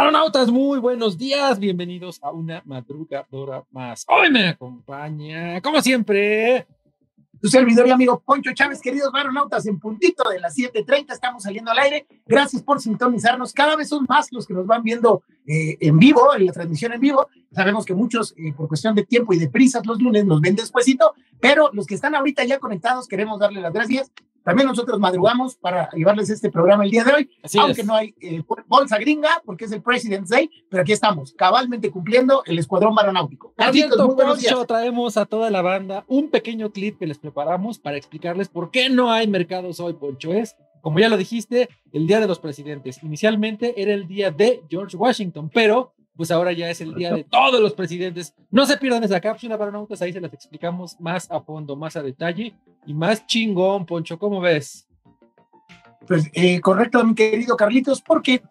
Aeronautas, muy buenos días, bienvenidos a una madrugadora más. Hoy me acompaña, como siempre, tu servidor y amigo Poncho Chávez. Queridos aeronautas, en puntito de las 7:30 estamos saliendo al aire. Gracias por sintonizarnos, cada vez son más los que nos van viendo en vivo, en la transmisión en vivo. Sabemos que muchos por cuestión de tiempo y de prisas los lunes nos ven despuesito, pero los que están ahorita ya conectados queremos darles las gracias. También nosotros madrugamos para llevarles este programa el día de hoy, así es. No hay bolsa gringa porque es el President's Day, pero aquí estamos, cabalmente cumpliendo el escuadrón aeronáutico. Carlitos, Poncho, traemos a toda la banda un pequeño clip que les preparamos para explicarles por qué no hay mercados hoy, Poncho. Es, como ya lo dijiste, el Día de los Presidentes. Inicialmente era el día de George Washington, pero pues ahora ya es el día de todos los presidentes. No se pierdan esa cápsula, aeronautas, ahí se las explicamos más a fondo, más a detalle y más chingón, Poncho, ¿cómo ves? Pues correcto, mi querido Carlitos, porque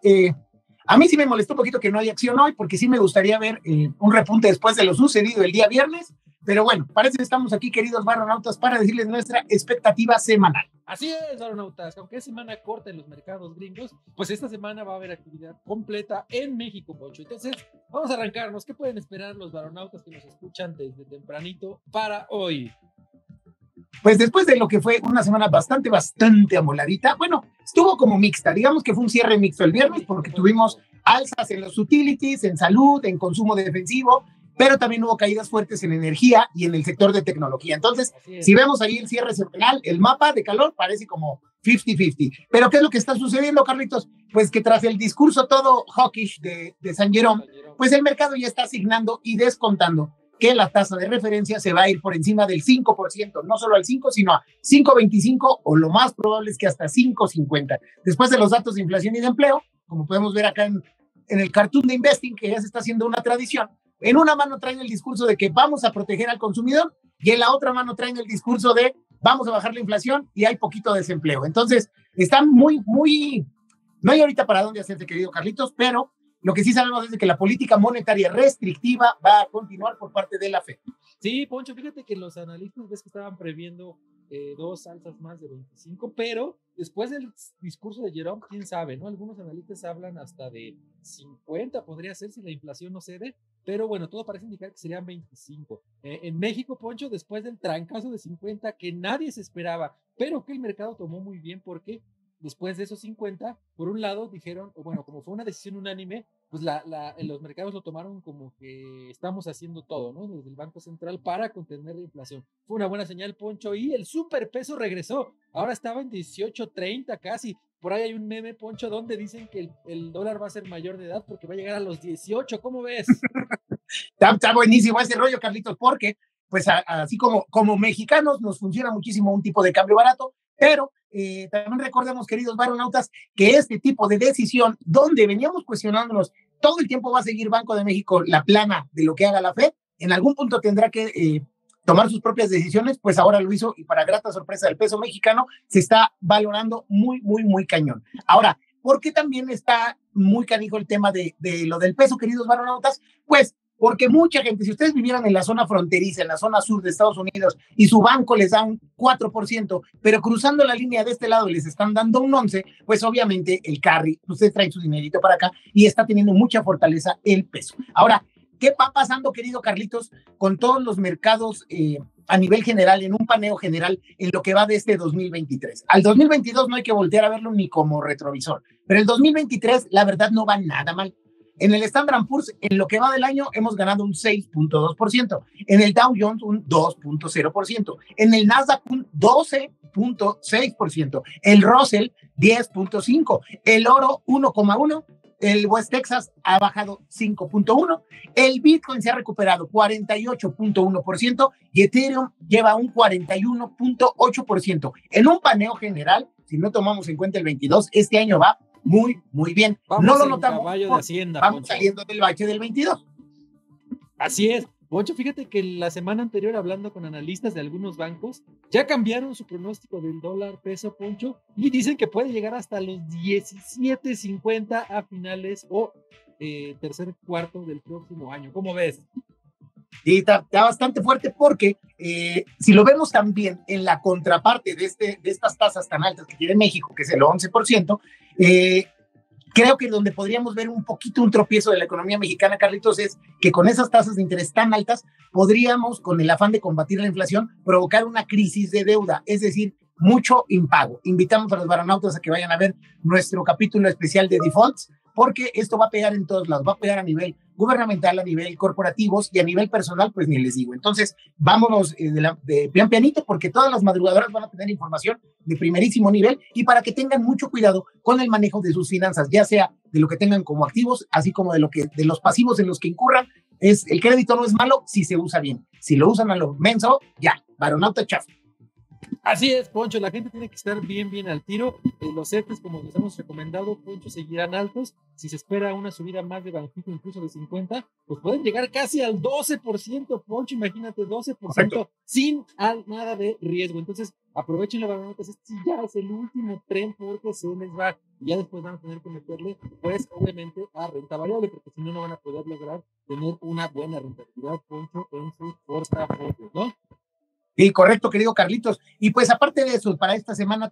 a mí sí me molestó un poquito que no haya acción hoy, porque sí me gustaría ver un repunte después de lo sucedido el día viernes, pero bueno, parece que estamos aquí, queridos aeronautas, para decirles nuestra expectativa semanal. Así es, aeronautas, aunque es semana corta en los mercados gringos, pues esta semana va a haber actividad completa en México, Poncho. Entonces, vamos a arrancarnos. ¿Qué pueden esperar los aeronautas que nos escuchan desde tempranito para hoy? Pues después de lo que fue una semana bastante amoladita, bueno, estuvo como mixta, digamos que fue un cierre mixto el viernes porque tuvimos alzas en los utilities, en salud, en consumo defensivo, pero también hubo caídas fuertes en energía y en el sector de tecnología. Entonces, si vemos ahí el cierre semanal, el mapa de calor parece como 50-50. ¿Pero qué es lo que está sucediendo, Carlitos? Pues que tras el discurso todo hawkish de San Jerome, pues el mercado ya está asignando y descontando que la tasa de referencia se va a ir por encima del 5%, no solo al 5, sino a 5.25 o lo más probable es que hasta 5.50. Después de los datos de inflación y de empleo, como podemos ver acá en el cartoon de Investing, que ya se está haciendo una tradición, en una mano traen el discurso de que vamos a proteger al consumidor y en la otra mano traen el discurso de vamos a bajar la inflación y hay poquito desempleo. Entonces, están muy... No hay ahorita para dónde hacerte, querido Carlitos, pero lo que sí sabemos es que la política monetaria restrictiva va a continuar por parte de la Fed. Sí, Poncho, fíjate que los analistas ves que estaban previendo dos alzas más de 25, pero después del discurso de Jerome, quién sabe, ¿no? Algunos analistas hablan hasta de 50, podría ser si la inflación no cede, pero bueno, todo parece indicar que serían 25. En México, Poncho, después del trancazo de 50 que nadie se esperaba, pero que el mercado tomó muy bien porque después de esos 50, por un lado dijeron, bueno, como fue una decisión unánime, pues los mercados lo tomaron como que estamos haciendo todo, ¿no? Desde el Banco Central para contener la inflación. Fue una buena señal, Poncho, y el superpeso regresó. Ahora estaba en 18.30 casi. Por ahí hay un meme, Poncho, donde dicen que el dólar va a ser mayor de edad porque va a llegar a los 18. ¿Cómo ves? Está buenísimo ese rollo, Carlitos, porque pues así como mexicanos nos funciona muchísimo un tipo de cambio barato, pero también recordemos, queridos aeronautas, que este tipo de decisión, donde veníamos cuestionándonos, todo el tiempo va a seguir Banco de México la plana de lo que haga la Fed, en algún punto tendrá que tomar sus propias decisiones, pues ahora lo hizo y para grata sorpresa del peso mexicano se está valorando muy cañón. Ahora, ¿por qué también está muy canijo el tema de lo del peso, queridos aeronautas? Pues porque mucha gente, si ustedes vivieran en la zona fronteriza, en la zona sur de Estados Unidos, y su banco les da un 4%, pero cruzando la línea de este lado les están dando un 11%, pues obviamente el carry, ustedes traen su dinerito para acá y está teniendo mucha fortaleza el peso. Ahora, ¿qué va pasando, querido Carlitos, con todos los mercados a nivel general, en un paneo general, en lo que va de este 2023? Al 2022 no hay que voltear a verlo ni como retrovisor, pero el 2023, la verdad, no va nada mal. En el Standard & Poor's, en lo que va del año, hemos ganado un 6.2%. En el Dow Jones, un 2.0%. En el Nasdaq, un 12.6%. El Russell, 10.5%. El oro, 1.1%. El West Texas ha bajado 5.1%. El Bitcoin se ha recuperado 48.1%. Y Ethereum lleva un 41.8%. En un paneo general, si no tomamos en cuenta el 22, este año va muy bien. Vamos, no lo notamos. Caballo de Hacienda, vamos, Poncho, saliendo del bache del 22. Así es. Poncho, fíjate que la semana anterior, hablando con analistas de algunos bancos, ya cambiaron su pronóstico del dólar peso, Poncho, y dicen que puede llegar hasta los 17.50 a finales o tercer cuarto del próximo año. ¿Cómo ves? Y está bastante fuerte porque si lo vemos también en la contraparte de estas tasas tan altas que tiene México, que es el 11%, creo que donde podríamos ver un poquito un tropiezo de la economía mexicana, Carlitos, es que con esas tasas de interés tan altas podríamos, con el afán de combatir la inflación, provocar una crisis de deuda, es decir, mucho impago. Invitamos a los varonautas a que vayan a ver nuestro capítulo especial de defaults, porque esto va a pegar en todos lados, va a pegar a nivel gubernamental, a nivel corporativos y a nivel personal, pues ni les digo. Entonces, vámonos de pian pianito, porque todas las madrugadoras van a tener información de primerísimo nivel, y para que tengan mucho cuidado con el manejo de sus finanzas, ya sea de lo que tengan como activos, así como de los pasivos en los que incurran. El crédito no es malo si se usa bien. Si lo usan a lo menso, ya, varonauta chafa. Así es, Poncho, la gente tiene que estar bien, bien al tiro. Los CETES, como les hemos recomendado, Poncho, seguirán altos. Si se espera una subida más de Banjico, incluso de 50, pues pueden llegar casi al 12%, Poncho, imagínate, 12%. Perfecto. Sin nada de riesgo. Entonces, aprovechen la varonauta, este ya es el último tren porque se les va. Y ya después van a tener que meterle, pues, obviamente, a renta variable, porque si no, no van a poder lograr tener una buena rentabilidad, Poncho, en su portafolio, ¿no? Sí, correcto, querido Carlitos. Y pues aparte de eso, para esta semana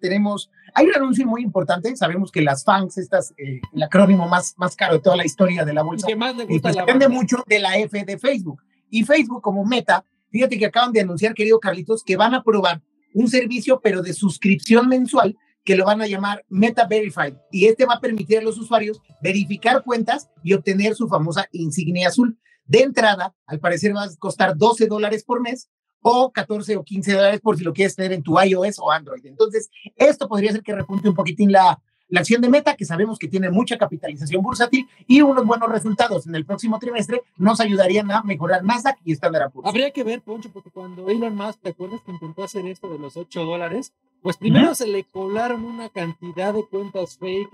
hay un anuncio muy importante. Sabemos que las FANGs, el acrónimo más caro de toda la historia de la bolsa, que más le gusta pues, depende mucho de la F de Facebook. Y Facebook como Meta, fíjate que acaban de anunciar, querido Carlitos, que van a probar un servicio, pero de suscripción mensual, que lo van a llamar Meta Verified. Y este va a permitir a los usuarios verificar cuentas y obtener su famosa insignia azul. De entrada, al parecer va a costar $12 por mes, o $14 o $15 por si lo quieres tener en tu iOS o Android. Entonces, esto podría ser que repunte un poquitín la acción de Meta, que sabemos que tiene mucha capitalización bursátil, y unos buenos resultados en el próximo trimestre nos ayudarían a mejorar Nasdaq y Standard & Poor's. Habría que ver, Poncho, porque cuando Elon Musk, ¿te acuerdas que intentó hacer esto de los $8? Pues primero se le colaron una cantidad de cuentas fake,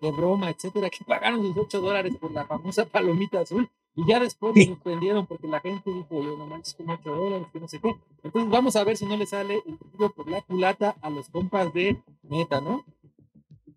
de broma, etcétera, que pagaron sus $8 por la famosa palomita azul. Y ya después lo suspendieron porque la gente dijo, no manches, como $8, que no sé qué. Entonces vamos a ver si no le sale el tiro por la culata a los compas de Meta, ¿no?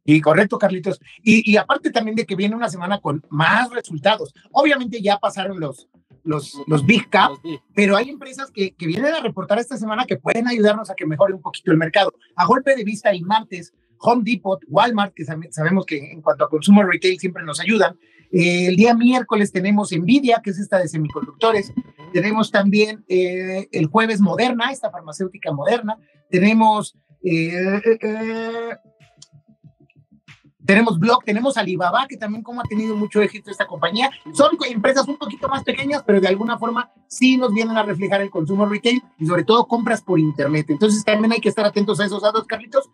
Y correcto, Carlitos. Y aparte también de que viene una semana con más resultados. Obviamente ya pasaron los Big Cap, pero hay empresas que vienen a reportar esta semana que pueden ayudarnos a que mejore un poquito el mercado. A golpe de vista, el martes, Home Depot, Walmart, que sabemos que en cuanto a consumo retail siempre nos ayudan. El día miércoles tenemos NVIDIA, que es esta de semiconductores. Tenemos también el jueves Moderna, esta farmacéutica Moderna. Tenemos Block, tenemos Alibaba, que también como ha tenido mucho éxito esta compañía. Son empresas un poquito más pequeñas, pero de alguna forma sí nos vienen a reflejar el consumo retail y sobre todo compras por internet. Entonces también hay que estar atentos a esos datos, Carlitos,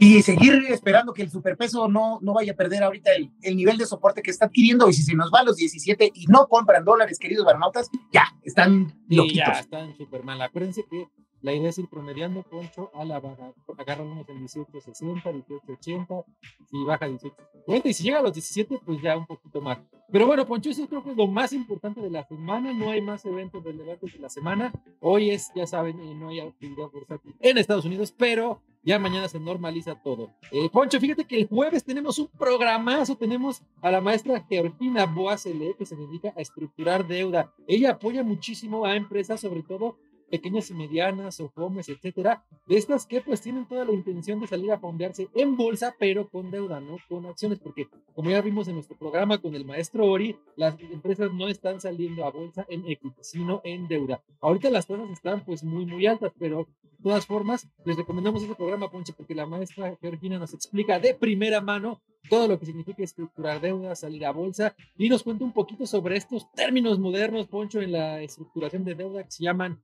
y seguir esperando que el superpeso no vaya a perder ahorita el nivel de soporte que está adquiriendo. Y si se nos va a los 17 y no compran dólares, queridos varonautas, ya, están loquitos. Ya, están súper mal. Acuérdense que la idea es ir promediando, Poncho, a la baja. Agarran unos en 18.60, 18.80, y baja 18.50, y si llega a los 17, pues ya un poquito más. Pero bueno, Poncho, eso creo que es lo más importante de la semana. No hay más eventos relevantes de la semana. Hoy es, ya saben, no hay actividad bursátil en Estados Unidos, pero ya mañana se normaliza todo. Poncho, fíjate que el jueves tenemos un programazo. Tenemos a la maestra Georgina Boasele, que se dedica a estructurar deuda. Ella apoya muchísimo a empresas, sobre todo pequeñas y medianas o homes, etcétera, de estas que pues tienen toda la intención de salir a fondearse en bolsa, pero con deuda, no con acciones, porque como ya vimos en nuestro programa con el maestro Ori, las empresas no están saliendo a bolsa en equity, sino en deuda. Ahorita las tasas están pues muy, muy altas, pero de todas formas les recomendamos este programa, Poncho, porque la maestra Georgina nos explica de primera mano todo lo que significa estructurar deuda, salir a bolsa, y nos cuenta un poquito sobre estos términos modernos, Poncho, en la estructuración de deuda que se llaman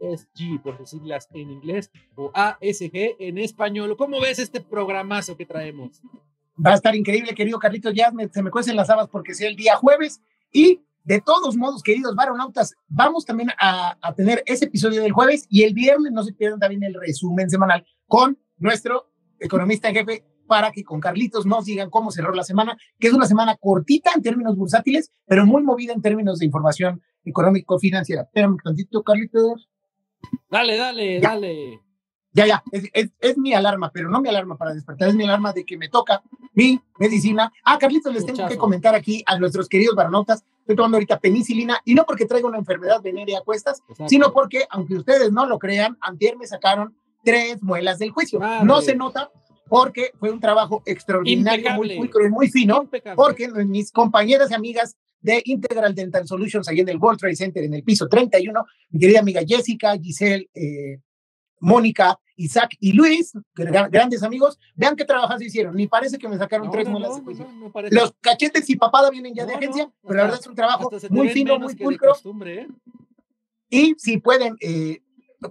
ESG, por sus siglas en inglés, o ASG en español. ¿Cómo ves este programazo que traemos? Va a estar increíble, querido Carlitos. Ya se me cuecen las habas porque sea el día jueves. Y de todos modos, queridos varonautas, vamos también a tener ese episodio del jueves, y el viernes no se pierdan también el resumen semanal con nuestro economista en jefe, para que con Carlitos nos digan cómo cerró la semana, que es una semana cortita en términos bursátiles, pero muy movida en términos de información económico-financiera. Espérame un tantito, Carlitos. Dale. Ya. Es mi alarma, pero no mi alarma para despertar, es mi alarma de que me toca mi medicina. Carlitos, les tengo que comentar aquí a nuestros queridos varonautas. Estoy tomando ahorita penicilina, y no porque traiga una enfermedad venérea a cuestas, sino porque, aunque ustedes no lo crean, antier me sacaron 3 muelas del juicio. No se nota, porque fue un trabajo extraordinario, muy fino, impecable. Porque mis compañeras y amigas de Integral Dental Solutions, ahí en el World Trade Center, en el piso 31, mi querida amiga Jessica, Giselle, Mónica, Isaac y Luis, grandes amigos, vean qué trabajazo hicieron, ni parece que me sacaron tres molas. No, los cachetes y papada vienen ya de agencia, pero la verdad es un trabajo muy fino, muy pulcro. Y si pueden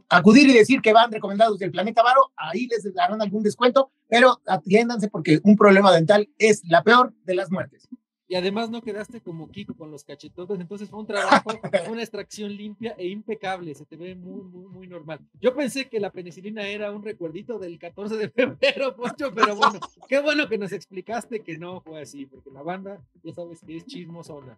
acudir y decir que van recomendados del Planeta Varo, ahí les darán algún descuento, pero atiéndanse porque un problema dental es la peor de las muertes. Y además no quedaste como Kiko con los cachetotes, entonces fue un trabajo, una extracción limpia e impecable, se te ve muy, muy, muy normal. Yo pensé que la penicilina era un recuerdito del 14 de febrero, Poncho, pero bueno, qué bueno que nos explicaste que no fue así, porque la banda, ya sabes que es chismosona.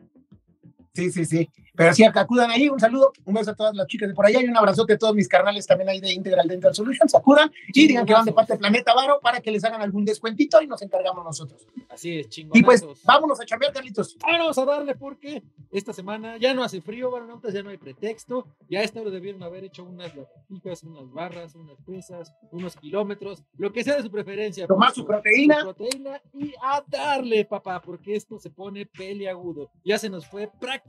Sí, sí, sí, pero sí, acudan ahí, un saludo, un beso a todas las chicas de por allá y un abrazote a todos mis carnales también ahí de Integral Dental Solutions, acudan y digan que van de parte de Planeta Varo para que les hagan algún descuentito y nos encargamos nosotros. Así es, chingonazos. Y pues, vámonos a chambear, Carlitos. Vámonos a darle porque esta semana ya no hace frío, baronautas, ya no hay pretexto, ya esta hora debieron haber hecho unas lagartijas, unas barras, unas pesas, unos kilómetros, lo que sea de su preferencia. Tomar su proteína. Su proteína y a darle, papá, porque esto se pone peleagudo. Ya se nos fue prácticamente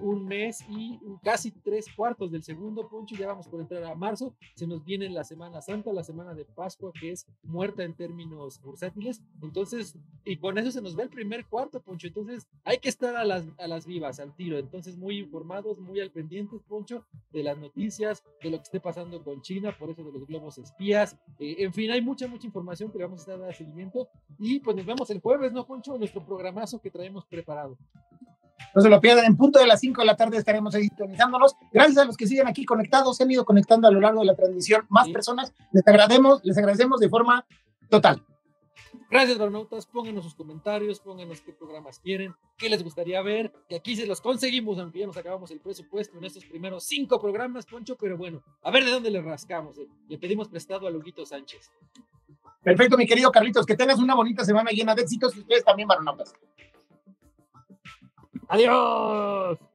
un mes y casi 3/4 del segundo, Poncho, ya vamos por entrar a marzo, se nos viene la Semana Santa, la Semana de Pascua, que es muerta en términos bursátiles, entonces, y con eso se nos va el primer cuarto, Poncho, entonces hay que estar a las vivas, al tiro, entonces muy informados, muy al pendiente, Poncho, de las noticias, de lo que esté pasando con China, por eso de los globos espías, en fin, hay mucha información que le vamos a dar seguimiento, y pues nos vemos el jueves, ¿no, Poncho? Nuestro programazo que traemos preparado. No se lo pierdan, en punto de las 5 de la tarde estaremos sintonizándonos. Gracias a los que siguen aquí conectados, se han ido conectando a lo largo de la transmisión más personas. Les agradecemos de forma total. Gracias, baronautas. Pónganos sus comentarios, pónganos qué programas quieren, qué les gustaría ver, que aquí se los conseguimos, aunque ya nos acabamos el presupuesto en estos primeros 5 programas, Poncho, pero bueno, a ver de dónde le rascamos. Le pedimos prestado a Luguito Sánchez. Perfecto, mi querido Carlitos, que tengas una bonita semana llena de éxitos y ustedes también, baronautas. ¡Adiós!